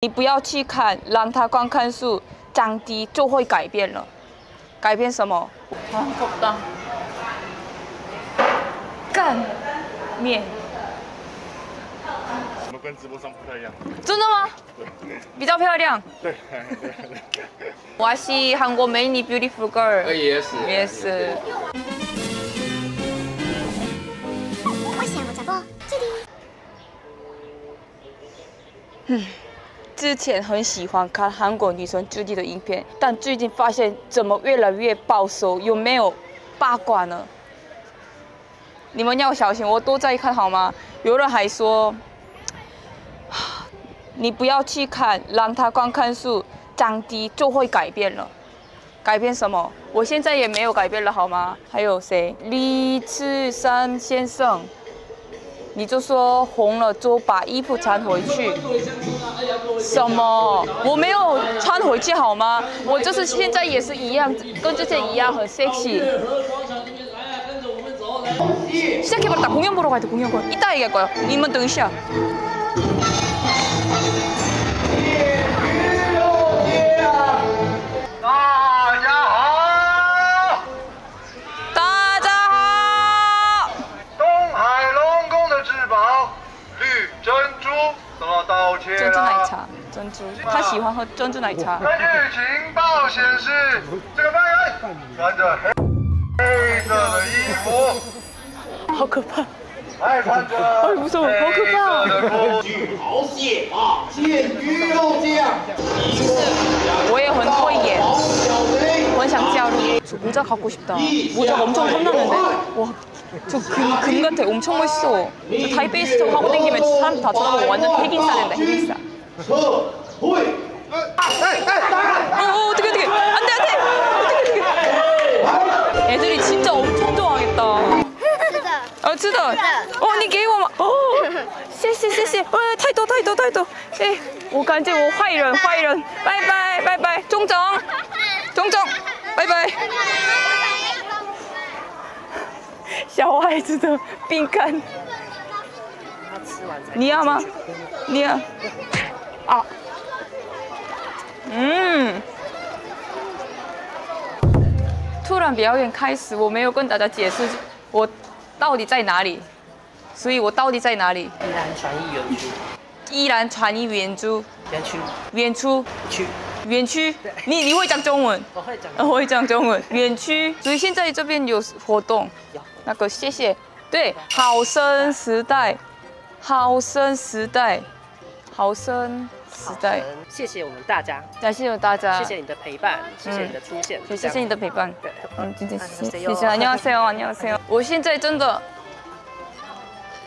你不要去看，让它光看数降低就会改变了。改变什么？啊，干干面。我们跟直播上不太一样。真的吗？比较漂亮。对。我是韩国美女 beautiful girl。也是。我想我直播这里。之前很喜欢看韩国女生自己的影片，但最近发现怎么越来越保守，有没有八卦呢？你们要小心，我都在看好吗？有人还说，你不要去看，让它观看数降低就会改变了。改变什么？我现在也没有改变了好吗？还有谁？李志山先生。 你就说红了就把衣服穿回去，什么？我没有穿回去好吗？我就是现在也是一样，跟之前一样很 sexy。시작해버렸다. 공연 보러 가야 돼. 공연 거 이따 얘기할 거야. 이만 등 시작.珍珠奶茶，他喜欢喝珍珠奶茶。根据情报显示，这个犯人穿着黑色的衣服，好可怕！还穿着，哎，不是我，好可怕！巨好戏啊，见鱼肉酱。我也很会演，很想加入。저 모자 갖고 싶다. 모자 엄청 탐나는데. 와, 저 금 같아. 엄청 멋있어. 저 타이베이 스톡 하고 다니면 사람 다 쳐다보고 완전 핵인싸 된다. 핵인싸. 어떡해. 애들이 진짜 엄청 좋아하겠다. 아, 진짜. 언니 게임 엄마. 쎄쎄쎄쎄. 타이토. 에. 오, 간지 오, 화이런. 바이바이. 종정. 바이바이. 小孩子的饼干。你要吗？ 啊，突然表演开始，我没有跟大家解释我到底在哪里，所以我到底在哪里？依然传艺园区。园区。你会讲中文？我会讲中文。园区，所以现在这边有活动。那个谢谢。对，好生时代。谢谢我们大家，谢谢你的陪伴，谢谢你的出现，谢谢你的陪伴。对，谢谢。我现在真的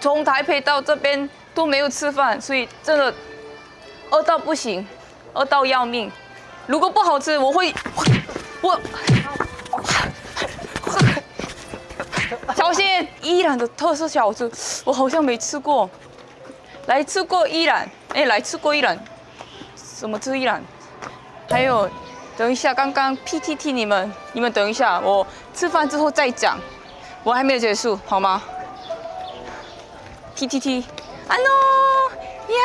从台北到这边都没有吃饭，所以真的饿到不行，饿到要命。如果不好吃，我小心伊朗的特色小吃，我好像没吃过。 来吃过依然，怎么吃依然？还有，等一下，刚刚 PTT 你们等一下，我吃饭之后再讲，我还没有结束，好吗 ？PTT， 安诺呀，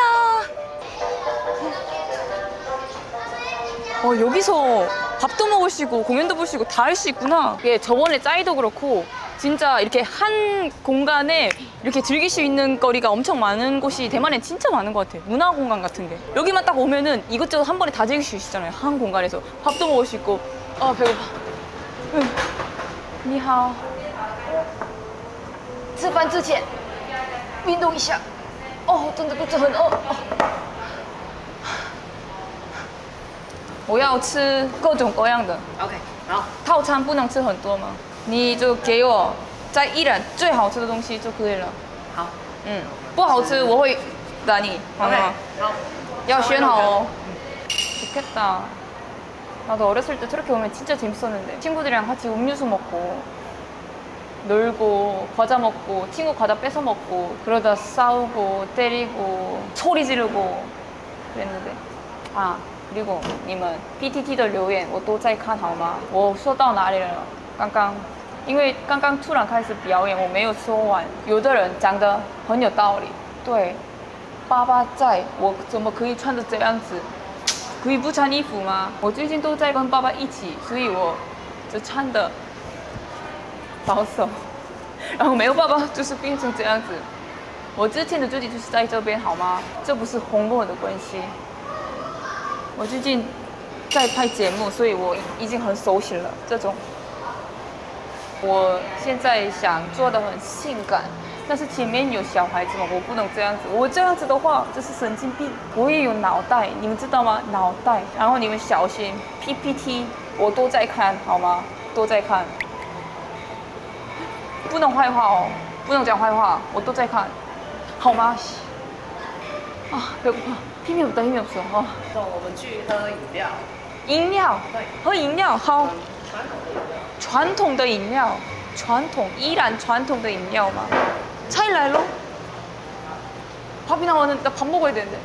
哦，여기서 밥도 먹으시고 공연도 보시고 다 할 수 있구나. 예, 저번에 짜이도 그렇고. 진짜 이렇게 한 공간에 이렇게 즐길 수 있는 거리가 엄청 많은 곳이 대만에 진짜 많은 것 같아요. 문화 공간 같은 게. 여기만 딱 오면은 이것저것 한 번에 다 즐길 수 있잖아요. 한 공간에서. 밥도 먹을 수 있고. 아, 배고파. 응. 니하오. 吃饭之前运动一下. 어, 真的肚子很饿。我要吃各种各样的. OK. 好。套餐不能吃很多吗? 你就给我在依然最好吃的东西就可以了。好，不好吃我会打你，好吗？好，要选好哦。좋겠다. 나도 어렸을 때 저렇게 오면 진짜 재밌었는데 친구들이랑 같이 음료수 먹고 놀고 과자 먹고 친구 과자 뺏어 먹고 그러다 싸우고 때리고 소리 지르고 그랬는데. 아 그리고 你们 PTT 的留言我都在看好吗？我说到哪里了？ 因为刚刚突然开始表演，我没有说完。有的人讲得很有道理，对，爸爸在，我怎么可以穿着这样子？可以不穿衣服吗？我最近都在跟爸爸一起，所以我就穿的保守。然后没有爸爸，就是变成这样子。我之前的自己就是在这边，好吗？这不是红跟我的关系。我最近在拍节目，所以我已经很熟悉了这种。我现在想做的很性感，但是前面有小孩子嘛，我不能这样子。我这样子的话，这是神经病。我也有脑袋，你们知道吗？脑袋。然后你们小心 PPT， 我都在看，好吗？都在看。不能坏话哦，不能讲坏话，我都在看，好吗？啊，别怕，拼命等一秒钟哦。那我们去喝饮料。饮料。对。喝饮料，好。传统的饮料。 传统的饮料，依然传统的饮料嘛。차이 날로 밥이 나왔는데 나 밥 먹어야 되는데.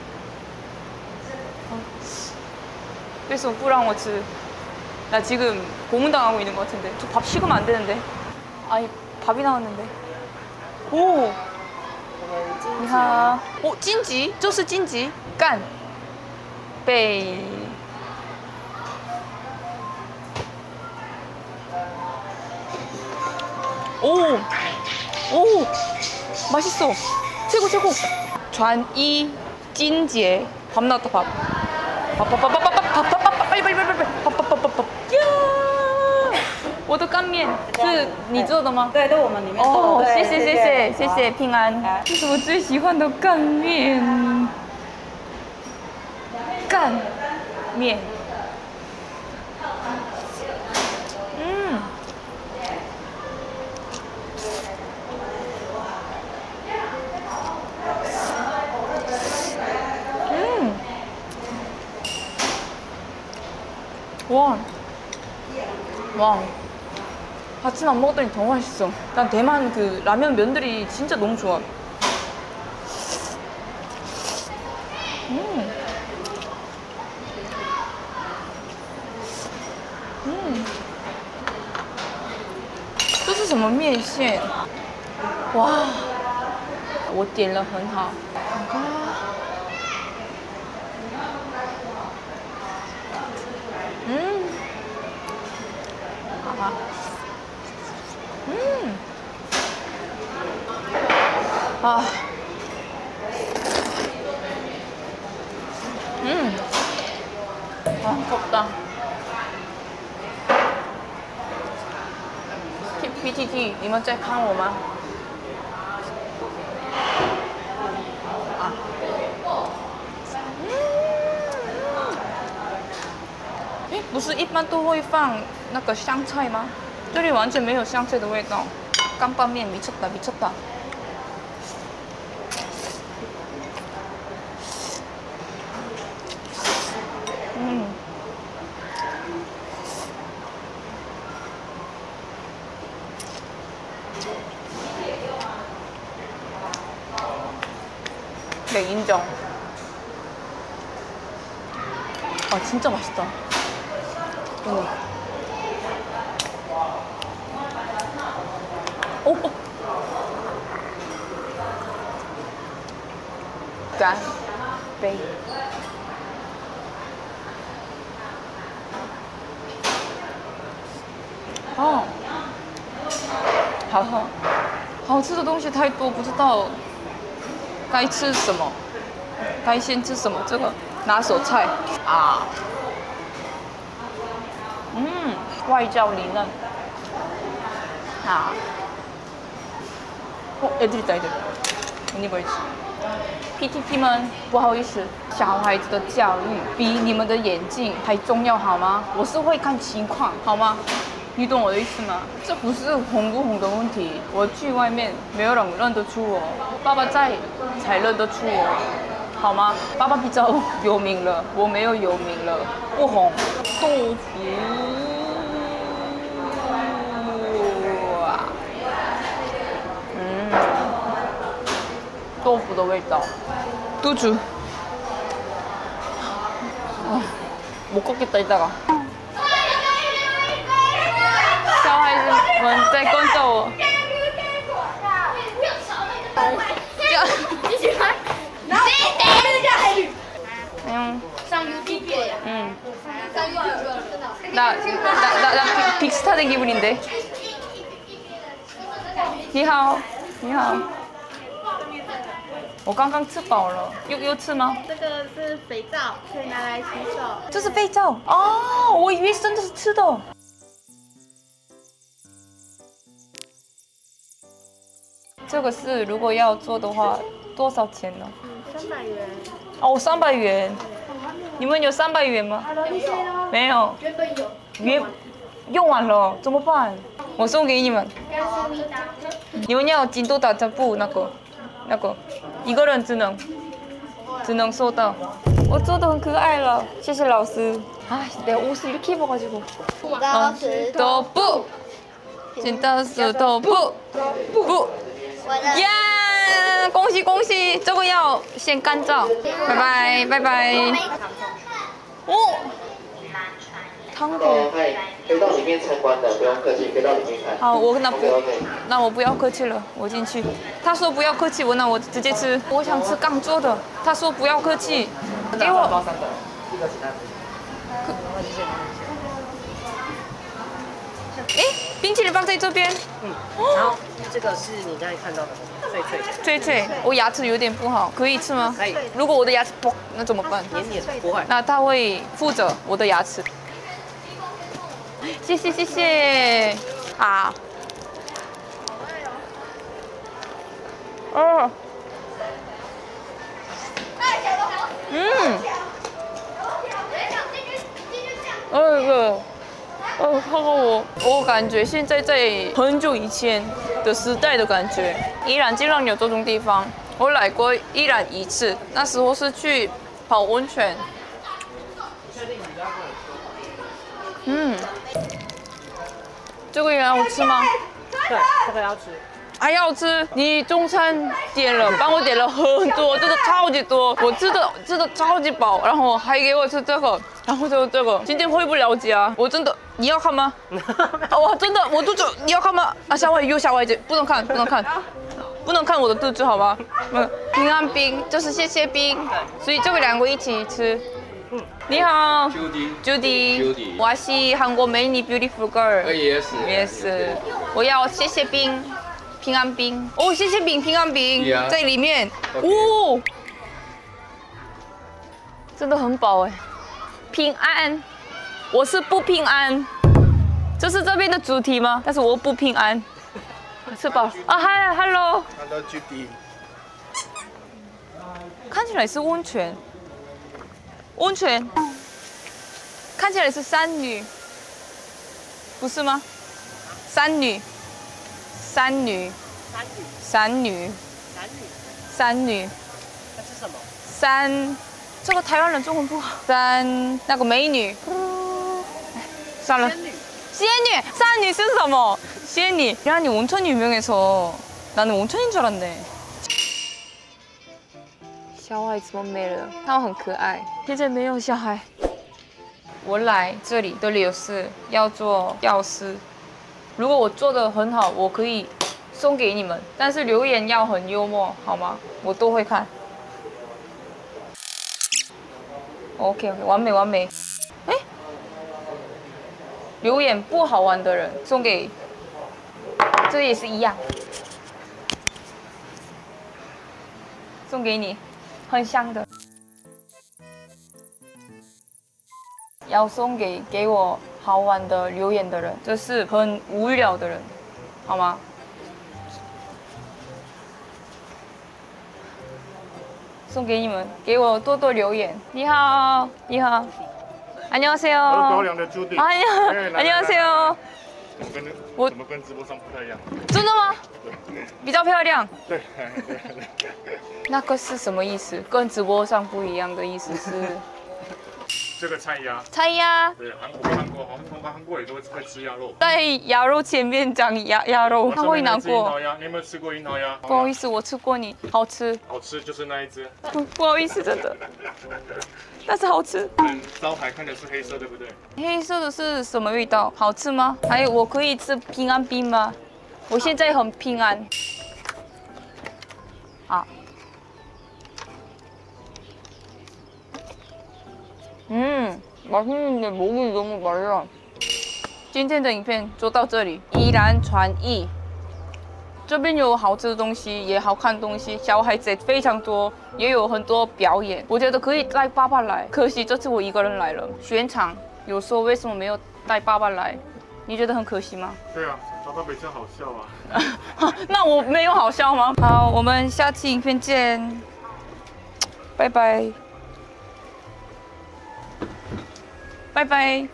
그래서 오빠랑 같이 나 지금 고문당하고 있는 것 같은데. 저 밥 식으면 안 되는데. 아니 밥이 나왔는데. 오. 이하. 오 찐지, 就是찐지. 깐. 베이. 오! 오! 맛있어! 최고, 최고! 전이, 찐지에 밥 나왔다, 밥. 밥, 빨리. 이야! 我的干面是你做的吗? 对，都我们里面做的。 谢谢，平安。 这是我最喜欢的干面。 干面。 와, 아침 안 먹었더니 더 맛있어. 난 대만 그 라면 면들이 진짜 너무 좋아.这是什么面线? 와, 我点了很好. 덥다. PPT 你们在看我吗? 不是一般都会放那个香菜吗? 这里完全没有香菜的味道。干拌面미쳤다. 네, 인정. 아, 진짜 맛있다. 오. 짠. 베이. 아. 好吃的东西太多，不知道 该吃什么？该先吃什么？这个拿手菜啊！外焦里嫩啊！애들이 있다, 애들. 언니 벌써. PTT만 不好意思，小孩子的教育比你们的眼睛还重要，好吗？我是会看情况，好吗？ 你懂我的意思吗？这不是红不红的问题。我去外面，没有人认得出我，爸爸在才认得出我，好吗？爸爸比较有名了，我没有有名了，不红。豆腐啊，豆腐的味道，肚子，啊，못 걷겠다 이따가。 在关照我。这样，你喜欢？ 안녕. 나 빅스타 된 기분인데. 니하오, 니하오. 我刚刚吃饱了。 又吃吗？ 这个是肥皂，可以拿来洗手。 这是肥皂？ 哦， 我以为真的是吃的。 这个是如果要做的话多少钱呢？ 300元。 哦， 300元。 你们有 300元吗？ 没有。 用完了怎么办？ 我送给你们。 你们要진도다자부那个一个人只能收到。 我做的很可爱了。 谢谢老师。 내가 옷을 이렇게 입어가지고. 진도부 진도부 부 야! 恭喜恭喜！ 这个要先干燥。 拜拜拜拜。 哦， 糖果。 冰淇淋放在这边，脆脆，我牙齿有点不好，可以吃吗？如果我的牙齿破，那怎么办？那他会负责我的牙齿。 谢谢。 아. 어. 어이구. 어, 차가워. 我感觉现在在很久以前的时代的感觉。依然竟然有这种地方，我来过依然一次，那时候是去泡温泉。 这个也让我吃吗？对，这个要吃。还要吃？你中餐点了，帮我点了很多，这个超级多，我吃的超级饱，然后还给我吃这个，然后就这个。今天会不会了解啊？我真的，你要看吗？我真的我肚子，你要看吗？啊，我真的我肚子要看吗？啊，下回又下回一起吃。 你好 Judy， 我是韩国美女beautiful girl。 也是。 我要谢谢冰平安冰。 오， 谢谢冰平安冰在里面。 오， 真的很饱哎。平安， 我是不平安，这是这边的主题吗？但是我不平安。吃饱啊，嗨，hello。 Hello Judy。 看起来是温泉。 温泉， 看起来是山女， 不是吗？ 山女。 那是什么？山， 这个台湾人中文不好。山， 那个美女。 算了。 仙女。 山女是什么？ 仙女。 야, 니 온천이 유명해서 나는 온천인 줄 알았네. 小孩子们没了，他们很可爱。现在没有小孩。我来这里都留是要做教师，如果我做的很好，我可以送给你们。但是留言要很幽默，好吗？我都会看。OK，完美完美。哎，留言不好玩的人送给，这也是一样，送给你。 很香的，要送给我好玩的留言的人，就是很无聊的人，好吗？送给你们，给我多多留言。你好，你好， 안녕하세요。 안녕하세요。 我们跟直播上不太一样。真的吗？比较漂亮。对，那个是什么意思？跟直播上不一样的意思是，这个菜鸭，菜鸭，对，韩国，韩国，我们韩国也都会吃鸭肉。在鸭肉前面讲鸭肉，他会难过。不好意思，我吃过你，好吃，好吃，就是那一只。不好意思，真的，但是好吃。 烧海看的是黑色，对不对？黑色的是什么味道？好吃吗？还有，我可以吃平安冰吗？ 我现在很平安啊。 맛있는데 목이 너무 말라. 今天的影片就到这里，依然传艺。这边有好吃的东西，也好看的东西，小孩子非常多，也有很多表演。我觉得可以带爸爸来，可惜这次我一个人来了。选场有说为什么没有带爸爸来，你觉得很可惜吗？对啊，找到北京好笑啊。那我没有好笑吗？好，我们下期影片见，拜拜，拜拜。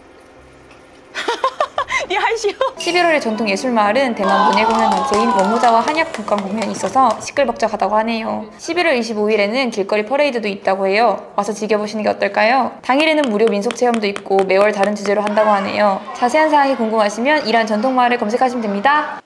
11월의 전통 예술마을은 대만 문예공연 단체인 원모자와 한약분권 공연이 있어서 시끌벅적하다고 하네요. 11월 25일에는 길거리 퍼레이드도 있다고 해요. 와서 즐겨보시는 게 어떨까요? 당일에는 무료 민속체험도 있고 매월 다른 주제로 한다고 하네요. 자세한 사항이 궁금하시면 이란 전통마을을 검색하시면 됩니다.